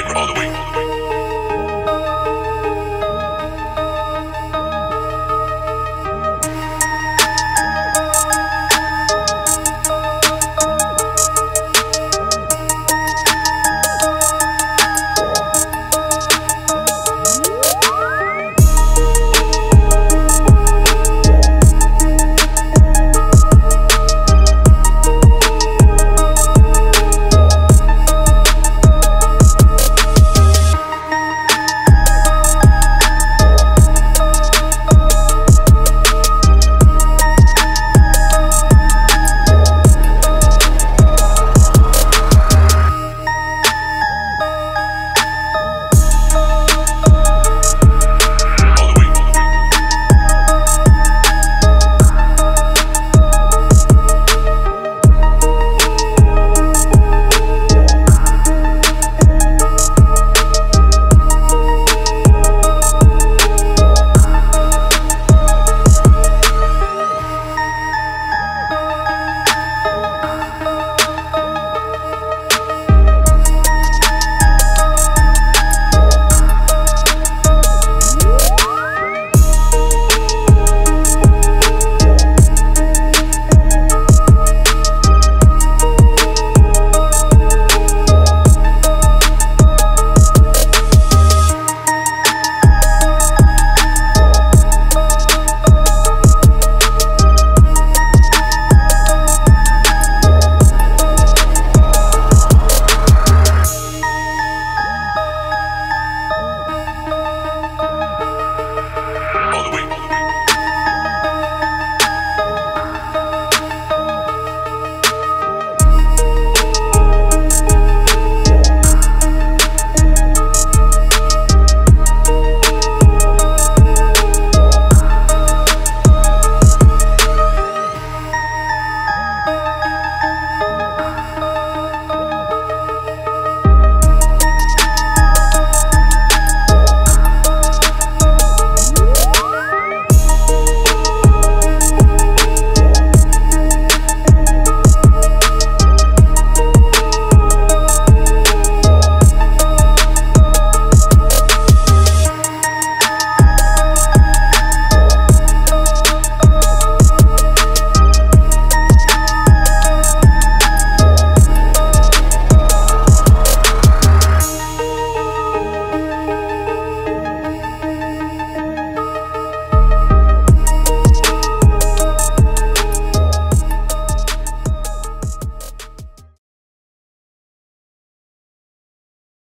Super Bowl to win.